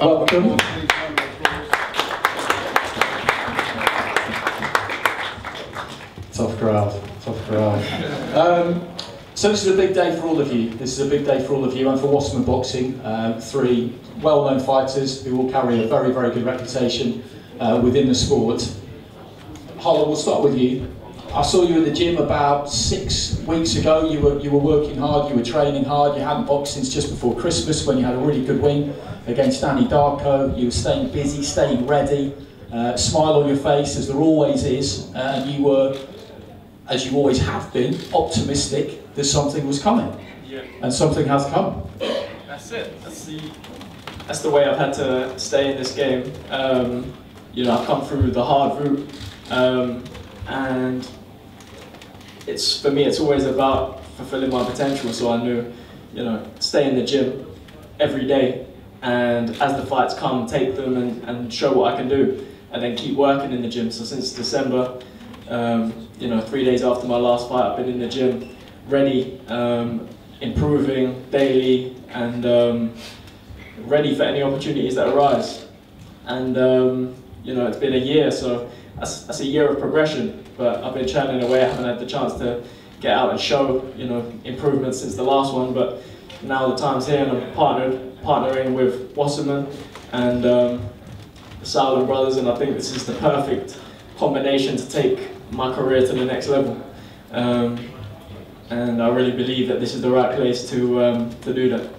Welcome. Tough crowd, tough crowd. So this is a big day for all of you. This is a big day for all of you and for Wasserman Boxing. Three well-known fighters who all carry a very, very good reputation within the sport. Harlem, we'll start with you. I saw you in the gym about 6 weeks ago. You were working hard, you were training hard, you hadn't boxed since just before Christmas when you had a really good win against Danny Darko. You were staying busy, staying ready, smile on your face as there always is, and you were, as you always have been, optimistic that something was coming. Yeah. And something has come. That's it. That's the way I've had to stay in this game. You know, I've come through the hard route. And it's, for me, it's always about fulfilling my potential. So I knew, you know, stay in the gym every day, and as the fights come, take them and show what I can do, and then keep working in the gym. So since December, you know, 3 days after my last fight, I've been in the gym, ready, improving daily, and ready for any opportunities that arise. And you know, it's been a year, so. That's a year of progression, but I've been churning away. I haven't had the chance to get out and show, you know, improvements since the last one. But now the time's here, and I'm partnering with Wasserman and the Saulen brothers, and I think this is the perfect combination to take my career to the next level. And I really believe that this is the right place to do that.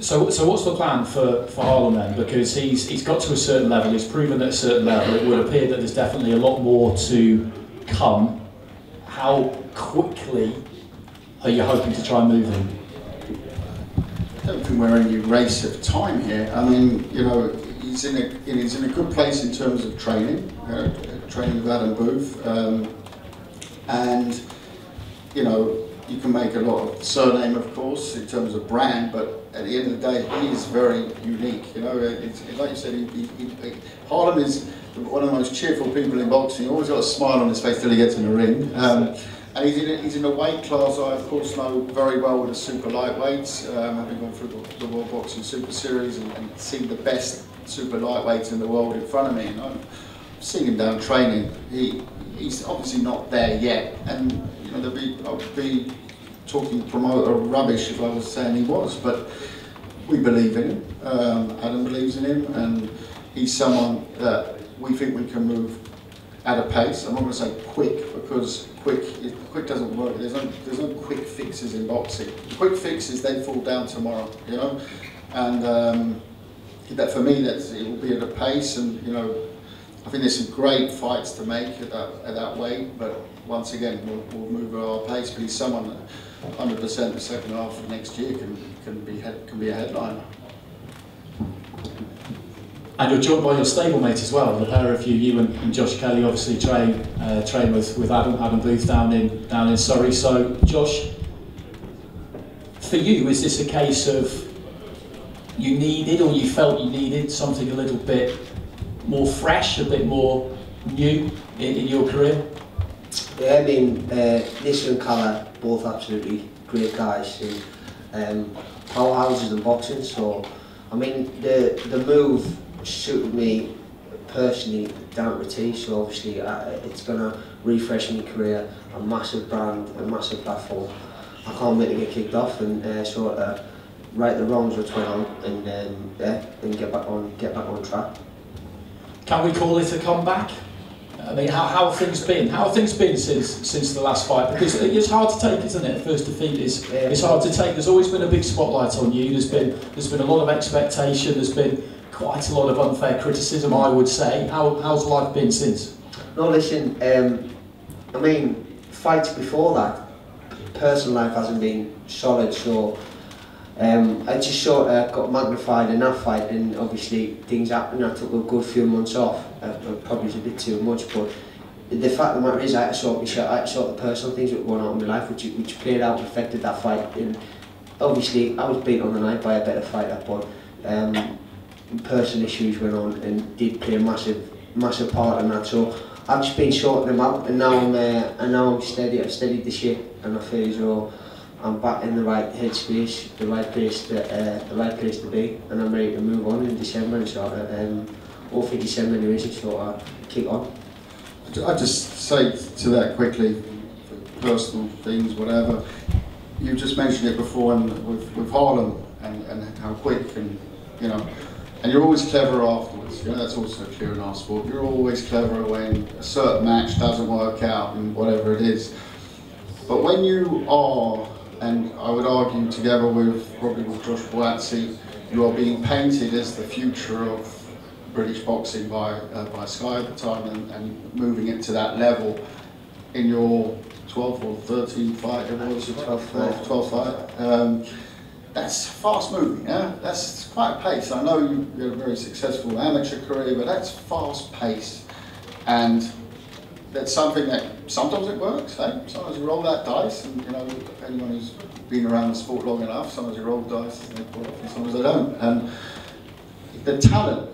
So what's the plan for Harlem then? Because he's got to a certain level, he's proven at a certain level. It would appear that there's definitely a lot more to come. How quickly are you hoping to try and move him? I don't think we're in any race of time here. I mean, you know, he's in a good place in terms of training, training with Adam Booth, and you know. You can make a lot of surname, of course, in terms of brand, but at the end of the day, he is very unique. You know, it's, like you said, Harlem is one of the most cheerful people in boxing. He always got a smile on his face till he gets in the ring. And he's in a weight class I, of course, know very well with the super lightweights, having gone through the World Boxing Super Series and seen the best super lightweights in the world in front of me. And I've seen him down training. He's obviously not there yet. And, and I'd be talking promoter rubbish if I was saying he was, but we believe in him. Adam believes in him, and he's someone that we think we can move at a pace. I'm not going to say quick, because quick doesn't work. There's no quick fixes in boxing. The quick fixes, they fall down tomorrow, you know. And that for me, it will be at a pace, and you know, I think there's some great fights to make at that weight, but. Once again, we'll move at our pace, but he's someone that 100% the second half of next year can be a headliner. And you're joined by your stablemates as well, the pair of you and Josh Kelly obviously train with Adam Booth down in Surrey. So Josh, for you, is this a case of you needed, or you felt you needed, something a little bit more fresh, a bit more new in your career? Yeah, I mean, Nathan and Calla, both absolutely great guys, and powerhouses in boxing. So, I mean, the move suited me personally down to a T. So obviously, it's gonna refresh my career. A massive brand, a massive platform. I can't wait to get kicked off and sort of right the wrongs which went on, and and get back on track. Can we call it a comeback? I mean, how have things been? How have things been since the last fight? Because it's hard to take, isn't it? First defeat is, yeah. It's hard to take. There's always been a big spotlight on you. There's been a lot of expectation. There's been quite a lot of unfair criticism, I would say. How's life been since? No, listen. I mean, fights before that, personal life hasn't been solid. So I just sort of got magnified in that fight, and obviously things happened. I took a good few months off, probably a bit too much, but the fact of the matter is I had to sort the personal things that were going on in my life, which played out and affected that fight. And obviously I was beat on the night by a better fighter, but personal issues went on and did play a massive part in that. So I've just been sorting them out, and now I'm steady this year, and I feel as though I'm back in the right headspace, the right place to be, and I'm ready to move on in December and sort of, hopefully December there is a sort of kick on. I just say to that quickly, personal things, whatever. You just mentioned it before, and with Harlem and how quick and you know, and you're always clever afterwards. You know, that's also clear in our sport. You're always clever when a certain match doesn't work out and whatever it is. But when you are, and I would argue together with probably with Josh Buatzi, you are being painted as the future of British boxing by Sky at the time, and moving it to that level in your 12th or 13th fight, it was your 12th fight. That's fast moving, yeah? That's quite a pace. I know you had a very successful amateur career, but that's fast pace. And that's something that sometimes it works, eh? Sometimes you roll that dice, and you know, anyone who's been around the sport long enough, sometimes you roll dice and they pull off, and sometimes they don't. And the talent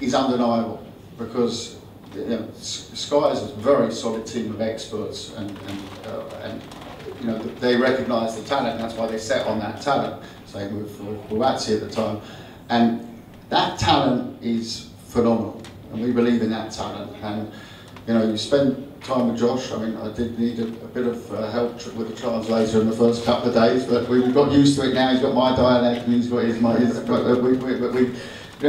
is undeniable, because you know, Sky is a very solid team of experts, and you know, they recognise the talent. That's why they set on that talent. Same with Buatzi at the time, and that talent is phenomenal, and we believe in that talent. And you know, you spend time with Josh. I mean, I did need a bit of help with a translator in the first couple of days, but we've got used to it now. He's got my dialect, and he's got his. You know,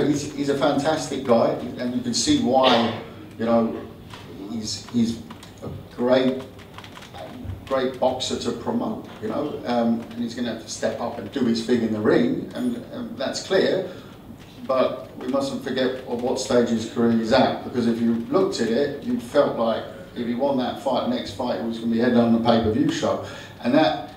he's a fantastic guy, and you can see why. You know, he's a great boxer to promote. You know, and he's going to have to step up and do his thing in the ring, and that's clear. But we mustn't forget at what stage his career is at, because if you looked at it, you felt like if he won that fight, next fight, it was going to be headed on the pay-per-view show, and that,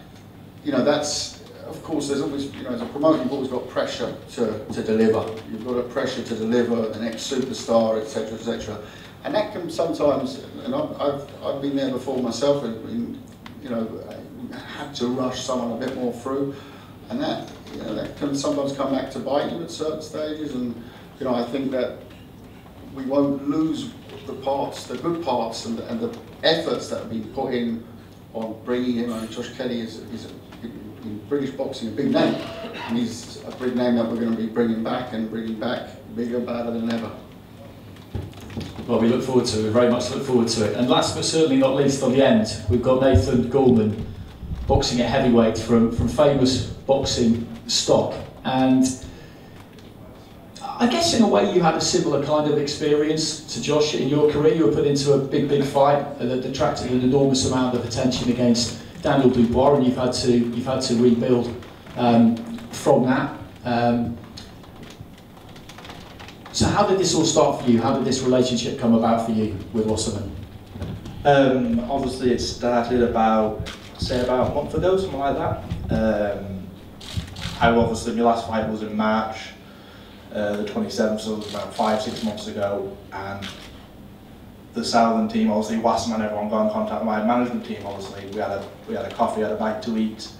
you know, that's. Of course, there's always, you know, as a promoter, you've always got pressure to deliver. You've got a pressure to deliver the next superstar, etc., etc. And that can sometimes, and I've been there before myself, and you know, I had to rush someone a bit more through, and that, you know, that can sometimes come back to bite you at certain stages. And you know, I think that we won't lose the parts, the good parts, and the efforts that have been put in on bringing him. I mean, Josh Kelly is in British boxing, a big name, and he's a big name that we're going to be bringing back, and bringing back bigger, badder than ever. Well, we look forward to it, we very much look forward to it. And last but certainly not least, on the end, we've got Nathan Gorman, boxing at heavyweight from famous boxing stock. And I guess in a way you had a similar kind of experience to Josh in your career. You were put into a big fight that attracted an enormous amount of attention against Daniel Dubois, and you've had to rebuild from that. So how did this all start for you? How did this relationship come about for you with Wasserman? Obviously, it started about a month ago, something like that. Obviously my last fight was in March, the 27th, so it was about 5-6 months ago, and. The Southern team, obviously, Wasserman, everyone got in contact with my management team, obviously. We had a coffee, had a bite to eat,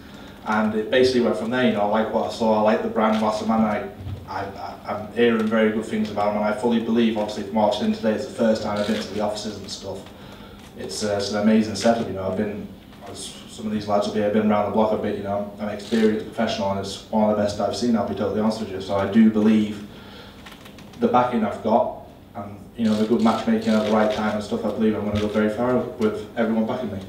and it basically went from there. You know, I like what I saw, I like the brand Wasserman, I'm hearing very good things about him, and I fully believe, obviously, from watching him today, it's the first time I've been to the offices and stuff. It's an amazing setup, you know. Some of these lads will be, I've been around the block a bit, you know. I'm an experienced professional, and it's one of the best I've seen, I'll be totally honest with you. So I do believe the backing I've got, and you know, the good matchmaking at the right time and stuff, I believe I'm going to go very far with everyone backing me.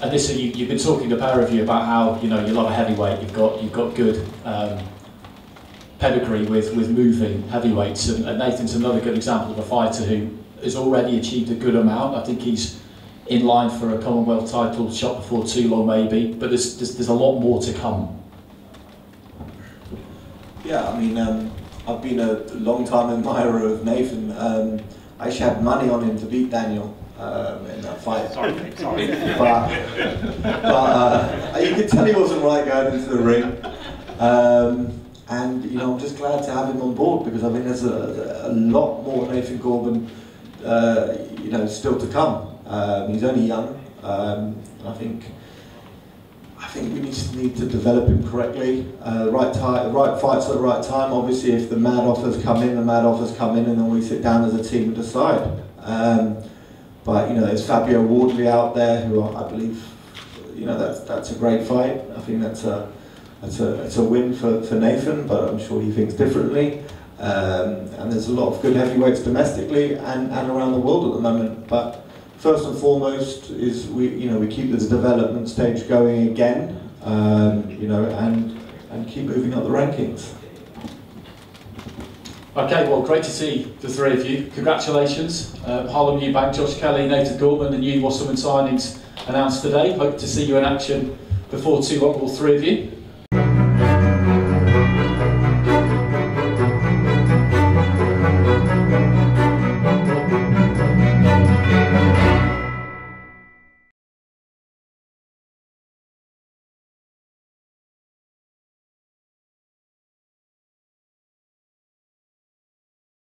And this, you've been talking to the pair of you about how, you know, you love a heavyweight, you've got good pedigree with moving heavyweights, and Nathan's another good example of a fighter who has already achieved a good amount. I think he's in line for a Commonwealth title shot before too long maybe, but there's a lot more to come. Yeah, I mean, I've been a long-time admirer of Nathan. I actually had money on him to beat Daniel in that fight. Sorry. But you could tell he wasn't right going into the ring. And you know, I'm just glad to have him on board, because I think there's a lot more Nathan Gorman, you know, still to come. He's only young. And I think we just need to develop him correctly, right fights at the right time. Obviously, if the mad offers come in, and then we sit down as a team and decide. But you know, there's Fabio Wardley out there, who I believe you know, that's a great fight. I think it's a win for Nathan, but I'm sure he thinks differently. And there's a lot of good heavyweights domestically and around the world at the moment. But first and foremost is we keep this development stage going again, and keep moving up the rankings. Okay, well, great to see the three of you. Congratulations. Harlem Eubank, Josh Kelly, Nathan Gorman, the new Wasserman signings announced today. Hope to see you in action before too long, all three of you.